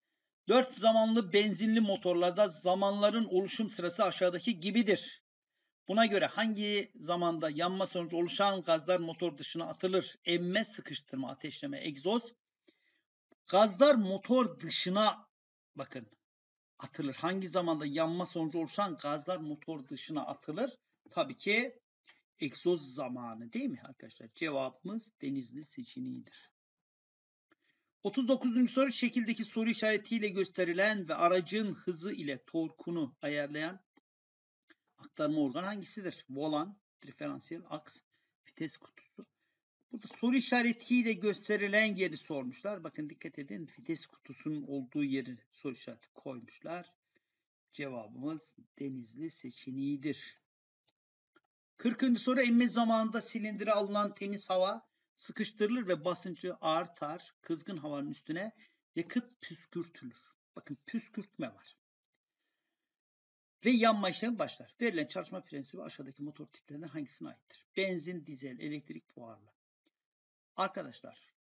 dört zamanlı benzinli motorlarda zamanların oluşum sırası aşağıdaki gibidir. Buna göre hangi zamanda yanma sonucu oluşan gazlar motor dışına atılır? Emme, sıkıştırma, ateşleme, egzoz. Gazlar motor dışına bakın atılır. Hangi zamanda yanma sonucu oluşan gazlar motor dışına atılır? Tabii ki egzoz zamanı değil mi arkadaşlar? Cevabımız Denizli seçeneğidir. otuz dokuzuncu soru şekildeki soru işaretiyle gösterilen ve aracın hızı ile torkunu ayarlayan aktarma organı hangisidir? Volan, diferansiyel, aks, vites kutusu. Burada soru işaretiyle gösterilen yeri sormuşlar. Bakın dikkat edin, vites kutusunun olduğu yeri soru işareti koymuşlar. Cevabımız Denizli seçeneğidir. kırkıncı soru emme zamanında silindire alınan temiz hava sıkıştırılır ve basıncı artar. Kızgın havanın üstüne yakıt püskürtülür. Bakın püskürtme var. Ve yanma işlemi başlar. Verilen çalışma prensibi aşağıdaki motor tiplerinden hangisine aittir? Benzin, dizel, elektrik, buharlı. Arkadaşlar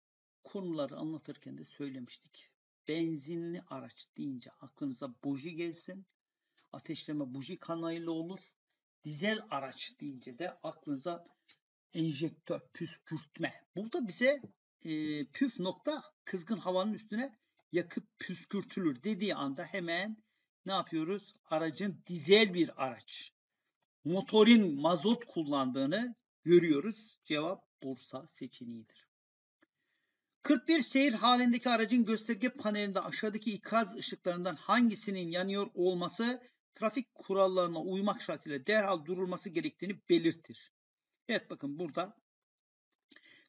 konuları anlatırken de söylemiştik. Benzinli araç deyince aklınıza buji gelsin. Ateşleme buji kanalıyla olur. Dizel araç deyince de aklınıza enjektör, püskürtme. Burada bize e, püf nokta kızgın havanın üstüne yakıt püskürtülür dediği anda hemen ne yapıyoruz? Aracın dizel bir araç, motorin mazot kullandığını görüyoruz. Cevap Bursa seçeneğidir. kırk bir seyir halindeki aracın gösterge panelinde aşağıdaki ikaz ışıklarından hangisinin yanıyor olması trafik kurallarına uymak şartıyla derhal durulması gerektiğini belirtir. Evet bakın burada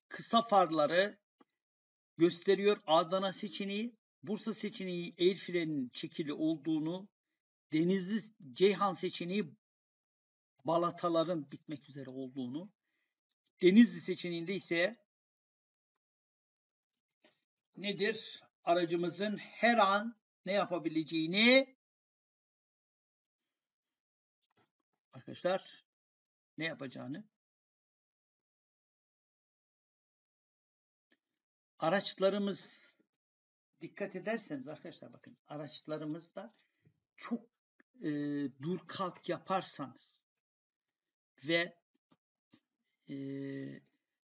kısa farları gösteriyor. Adana seçeneği, Bursa seçeneği el frenin çekili olduğunu, Denizli Ceyhan seçeneği balataların bitmek üzere olduğunu, Denizli seçeneğinde ise nedir? Aracımızın her an ne yapabileceğini arkadaşlar ne yapacağını araçlarımız dikkat ederseniz arkadaşlar bakın araçlarımızda çok e, dur kalk yaparsanız ve e,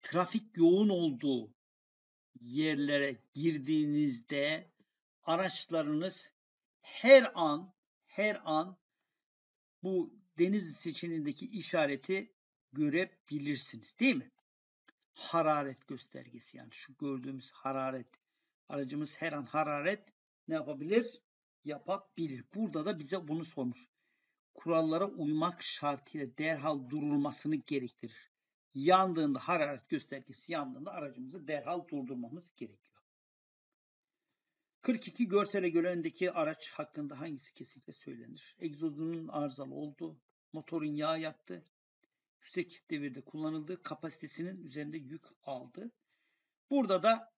trafik yoğun olduğu yerlere girdiğinizde araçlarınız her an her an bu Denizli seçeneğindeki işareti görebilirsiniz değil mi? Hararet göstergesi yani şu gördüğümüz hararet. Aracımız her an hararet ne yapabilir? Yapabilir. Burada da bize bunu sormuş. Kurallara uymak şartıyla derhal durulmasını gerektirir. Yandığında hararet göstergesi yandığında aracımızı derhal durdurmamız gerekiyor. kırk iki görsele göre öndeki araç hakkında hangisi kesinlikle söylenir? Egzozunun arızalı olduğu, motorun yağ yaktı, yüksek devirde kullanıldı, kapasitesinin üzerinde yük aldı. Burada da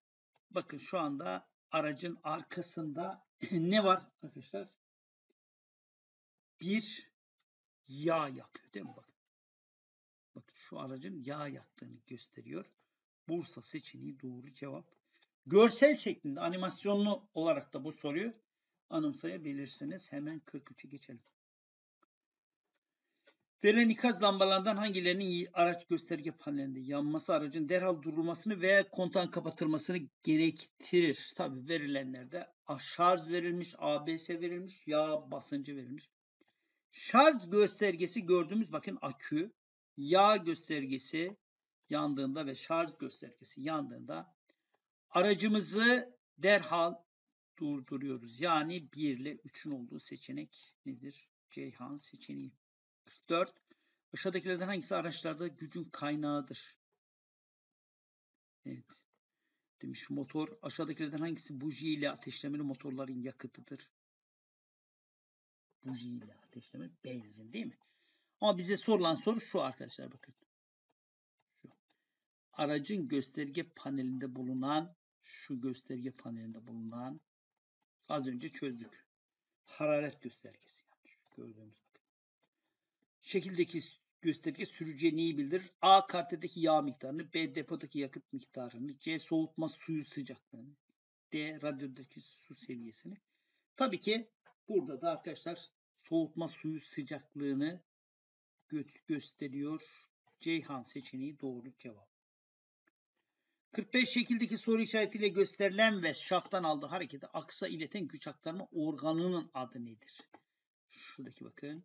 bakın şu anda aracın arkasında ne var arkadaşlar? Bir yağ yakıyor değil mi? Bakın. Bakın şu aracın yağ yaktığını gösteriyor. Bursa seçeneği doğru cevap. Görsel şeklinde animasyonlu olarak da bu soruyu anımsayabilirsiniz. Hemen kırk üç'e geçelim. Verilen ikaz lambalarından hangilerinin araç gösterge panelinde yanması aracın derhal durulmasını veya kontağın kapatılmasını gerektirir? Tabi verilenlerde şarj verilmiş, A B S verilmiş, yağ basıncı verilmiş. Şarj göstergesi gördüğümüz bakın akü. Yağ göstergesi yandığında ve şarj göstergesi yandığında aracımızı derhal durduruyoruz. Yani bir ile üçün olduğu seçenek nedir? Ceyhan seçeneği. kırk dört. Aşağıdakilerden hangisi araçlarda gücün kaynağıdır? Evet. Demiş motor. Aşağıdakilerden hangisi buji ile ateşlemeli motorların yakıtıdır? Buji ile ateşlemeli benzin değil mi? Ama bize sorulan soru şu arkadaşlar bakın. Şu. Aracın gösterge panelinde bulunan şu gösterge panelinde bulunan az önce çözdük. Hararet göstergesi. Yani şu gördüğümüz bakın. Şekildeki gösterge sürücüye neyi bildirir? A. Kartedeki yağ miktarını. B. Depodaki yakıt miktarını. C. Soğutma suyu sıcaklığını. D. Radyodaki su seviyesini. Tabii ki burada da arkadaşlar soğutma suyu sıcaklığını gösteriyor. Ceyhan seçeneği doğru cevap. kırk beş şekildeki soru işaretiyle gösterilen ve şafttan aldığı harekete aksa ileten güç aktarma organının adı nedir? Şuradaki bakın.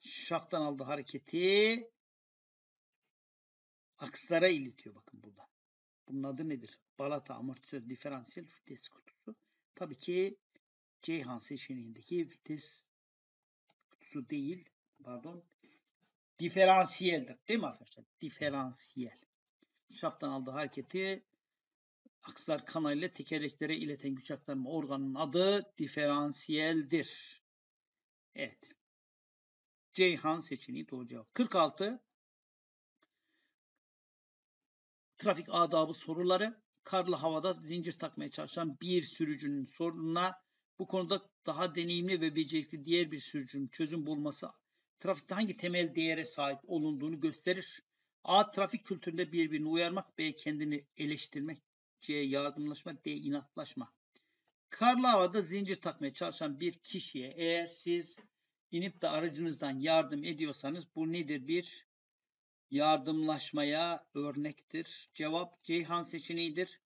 Şafttan aldığı hareketi akslara iletiyor. Bakın burada. Bunun adı nedir? Balata, amortisör, diferansiyel, vites kutusu. Tabii ki Ceyhan seçeneğindeki vites kutusu değil. Pardon. Diferansiyeldir. Değil mi arkadaşlar? Diferansiyel. Şafttan aldığı hareketi akslar kanalıyla tekerleklere ileten güç aktarma organının adı diferansiyeldir. Evet. Ceyhan seçeneği doğru cevap. kırk altı. Trafik adabı soruları. Karlı havada zincir takmaya çalışan bir sürücünün sorununa bu konuda daha deneyimli ve becerikli diğer bir sürücünün çözüm bulması trafikte hangi temel değere sahip olunduğunu gösterir? A. Trafik kültüründe birbirini uyarmak. B. Kendini eleştirmek. C. Yardımlaşma. D. İnatlaşma. Karlı havada zincir takmaya çalışan bir kişiye eğer siz inip de aracınızdan yardım ediyorsanız bu nedir? Bir yardımlaşmaya örnektir. Cevap Ceyhan seçeneğidir.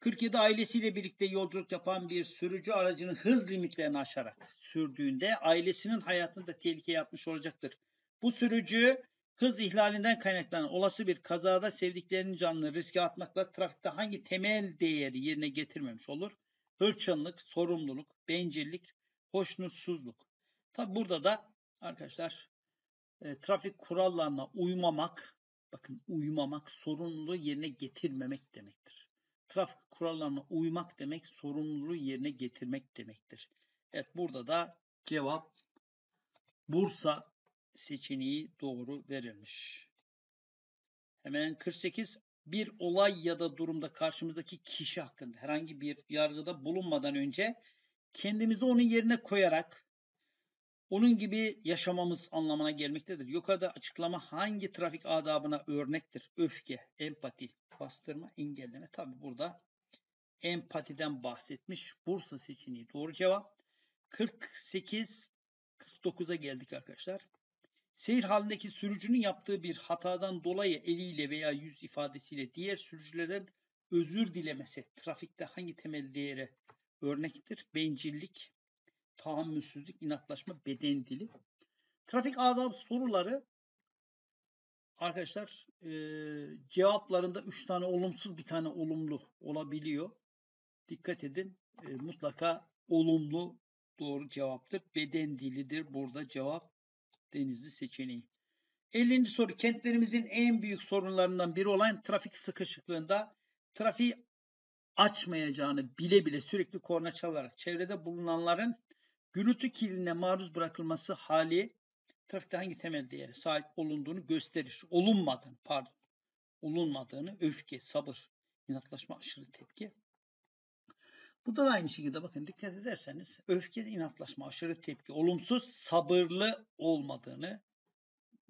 kırk yedi ailesiyle birlikte yolculuk yapan bir sürücü aracının hız limitlerini aşarak sürdüğünde ailesinin hayatını da tehlikeye atmış olacaktır. Bu sürücü Hız ihlalinden kaynaklanan olası bir kazada sevdiklerinin canını riske atmakla trafikte hangi temel değeri yerine getirmemiş olur? Hırçınlık, sorumluluk, bencillik, hoşnutsuzluk. Tabi burada da arkadaşlar e, trafik kurallarına uymamak, bakın uymamak sorumluluğu yerine getirmemek demektir. Trafik kurallarına uymak demek sorumluluğu yerine getirmek demektir. Evet, burada da cevap Bursa seçeneği doğru verilmiş. Hemen kırk sekiz. Bir olay ya da durumda karşımızdaki kişi hakkında herhangi bir yargıda bulunmadan önce kendimizi onun yerine koyarak onun gibi yaşamamız anlamına gelmektedir. Yukarıda açıklama hangi trafik adabına örnektir? Öfke, empati, bastırma, engelleme. Tabi burada empatiden bahsetmiş. Bursa seçeneği doğru cevap. kırk sekiz kırk dokuza geldik arkadaşlar. Seyir halindeki sürücünün yaptığı bir hatadan dolayı eliyle veya yüz ifadesiyle diğer sürücülerden özür dilemesi trafikte hangi temel değere örnektir? Bencillik, tahammülsüzlük, inatlaşma, beden dili. Trafik adab soruları arkadaşlar e, cevaplarında üç tane olumsuz bir tane olumlu olabiliyor. Dikkat edin, e, mutlaka olumlu doğru cevaptır. Beden dilidir burada cevap, Denizli seçeneği. ellinci soru. Kentlerimizin en büyük sorunlarından biri olan trafik sıkışıklığında trafiği açmayacağını bile bile sürekli korna çalarak çevrede bulunanların gürültü kirliliğine maruz bırakılması hali trafikte hangi temel değere sahip olunduğunu gösterir. Olunmadığını, pardon. Olunmadığını, öfke, sabır, inatlaşma, aşırı tepki. Bu da aynı şekilde bakın dikkat ederseniz öfke, inatlaşma, aşırı tepki, olumsuz, sabırlı olmadığını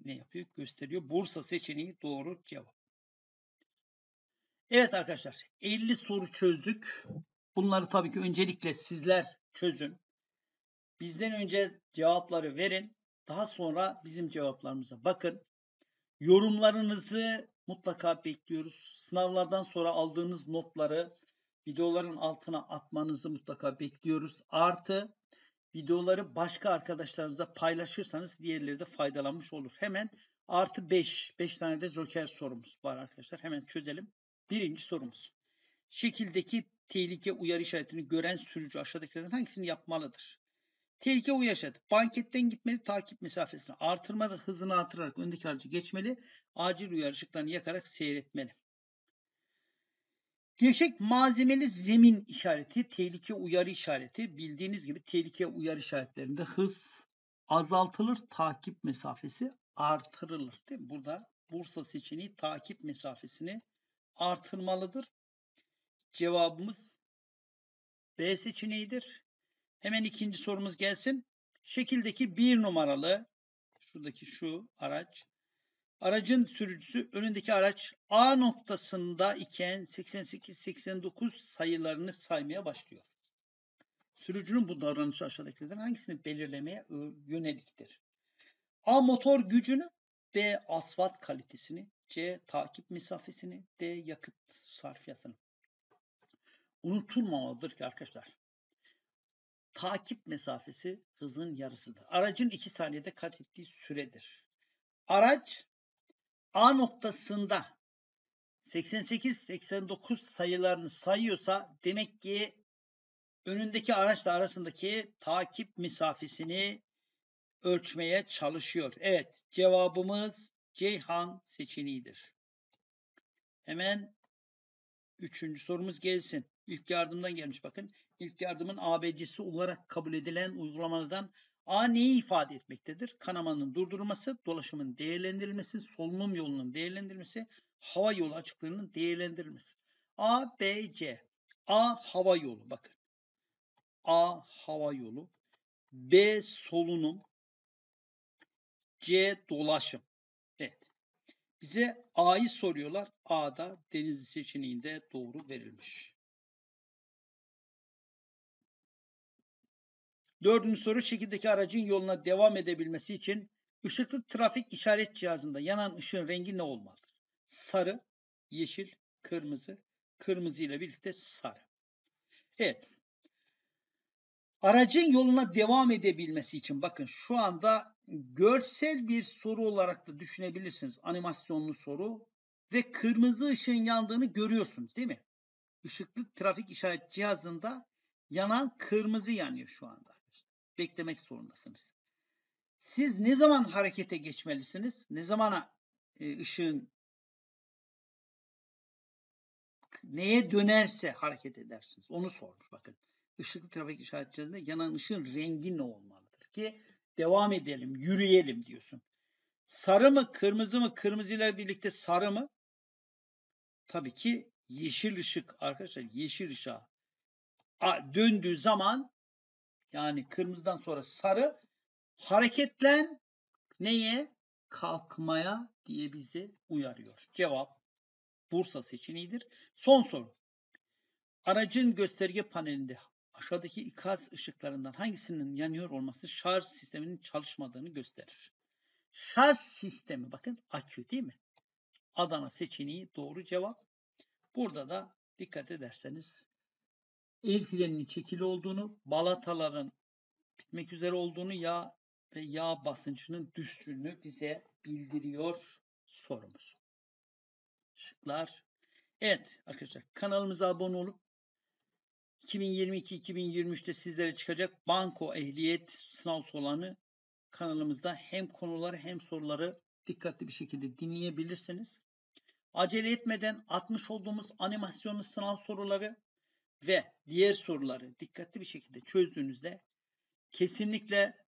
ne yapıyor? Gösteriyor. Bursa seçeneği doğru cevap. Evet arkadaşlar, elli soru çözdük. Bunları tabii ki öncelikle sizler çözün. Bizden önce cevapları verin. Daha sonra bizim cevaplarımıza bakın. Yorumlarınızı mutlaka bekliyoruz. Sınavlardan sonra aldığınız notları videoların altına atmanızı mutlaka bekliyoruz. Artı videoları başka arkadaşlarınıza paylaşırsanız diğerleri de faydalanmış olur. Hemen artı beş. beş tane de joker sorumuz var arkadaşlar. Hemen çözelim. Birinci sorumuz. Şekildeki tehlike uyarı işaretini gören sürücü aşağıdakilerden hangisini yapmalıdır? Tehlike uyarı işareti. Banketten gitmeli, takip mesafesini artırmalı, hızını artırarak öndeki aracı geçmeli, acil uyarı ışıklarını yakarak seyretmeli. Gevşek malzemeli zemin işareti, tehlike uyarı işareti. Bildiğiniz gibi tehlike uyarı işaretlerinde hız azaltılır, takip mesafesi artırılır. Değil mi? Burada Bursa seçeneği takip mesafesini artırmalıdır. Cevabımız B seçeneğidir. Hemen ikinci sorumuz gelsin. Şekildeki bir numaralı, şuradaki şu araç. Aracın sürücüsü önündeki araç A noktasında iken seksen sekiz seksen dokuz sayılarını saymaya başlıyor. Sürücünün bu davranışı aşağıdakilerden hangisini belirlemeye yöneliktir? A motor gücünü, B asfalt kalitesini, C takip mesafesini, D yakıt sarfiyatını. Unutulmamalıdır ki arkadaşlar, takip mesafesi hızın yarısıdır. Aracın iki saniyede kat ettiği süredir. Araç A noktasında seksen sekiz seksen dokuz sayılarını sayıyorsa demek ki önündeki araçla arasındaki takip mesafesini ölçmeye çalışıyor. Evet, cevabımız Ceyhan seçeneğidir. Hemen üçüncü sorumuz gelsin. İlk yardımdan gelmiş bakın. İlk yardımın A B C'si olarak kabul edilen uygulamalardan A neyi ifade etmektedir? Kanamanın durdurulması, dolaşımın değerlendirilmesi, solunum yolunun değerlendirilmesi, hava yolu açıklarının değerlendirilmesi. A, B, C. A hava yolu. Bakın. A hava yolu. B solunum. C dolaşım. Evet. Bize A'yı soruyorlar. A'da Denizli seçeneğinde doğru verilmiş. Dördüncü soru. Şekildeki aracın yoluna devam edebilmesi için ışıklı trafik işaret cihazında yanan ışığın rengi ne olmalıdır? Sarı, yeşil, kırmızı, kırmızı ile birlikte sarı. Evet. Aracın yoluna devam edebilmesi için bakın şu anda görsel bir soru olarak da düşünebilirsiniz. Animasyonlu soru ve kırmızı ışığın yandığını görüyorsunuz değil mi? Işıklı trafik işaret cihazında yanan kırmızı yanıyor şu anda. Beklemek zorundasınız. Siz ne zaman harekete geçmelisiniz? Ne zamana e, ışığın neye dönerse hareket edersiniz. Onu sormuş bakın. Işıklı trafik işaret cihazında yanan ışığın rengi ne olmalıdır ki devam edelim, yürüyelim diyorsun. Sarı mı, kırmızı mı? Kırmızıyla birlikte sarı mı? Tabii ki yeşil ışık arkadaşlar. Yeşil ışığa döndüğü zaman, yani kırmızıdan sonra sarı, hareketlen neye? Kalkmaya diye bizi uyarıyor. Cevap Bursa seçeneğidir. Son soru. Aracın gösterge panelinde aşağıdaki ikaz ışıklarından hangisinin yanıyor olması şarj sisteminin çalışmadığını gösterir. Şarj sistemi bakın akü değil mi? Adana seçeneği doğru cevap. Burada da dikkat ederseniz el freninin çekili olduğunu, balataların bitmek üzere olduğunu, yağ ve yağ basıncının düştüğünü bize bildiriyor sorumuz. Şıklar. Evet arkadaşlar, kanalımıza abone olup iki bin yirmi iki iki bin yirmi üçte sizlere çıkacak banko ehliyet sınav sorularını kanalımızda hem konuları hem soruları dikkatli bir şekilde dinleyebilirsiniz. Acele etmeden atmış olduğumuz animasyonlu sınav soruları ve diğer soruları dikkatli bir şekilde çözdüğünüzde kesinlikle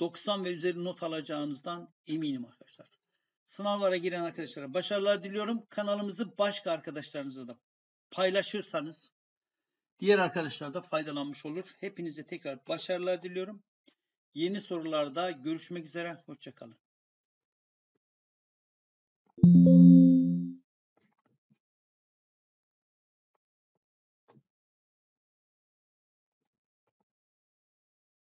doksan ve üzeri not alacağınızdan eminim arkadaşlar. Sınavlara giren arkadaşlara başarılar diliyorum. Kanalımızı başka arkadaşlarınıza da paylaşırsanız diğer arkadaşlar da faydalanmış olur. Hepinize tekrar başarılar diliyorum. Yeni sorularda görüşmek üzere. Hoşça kalın.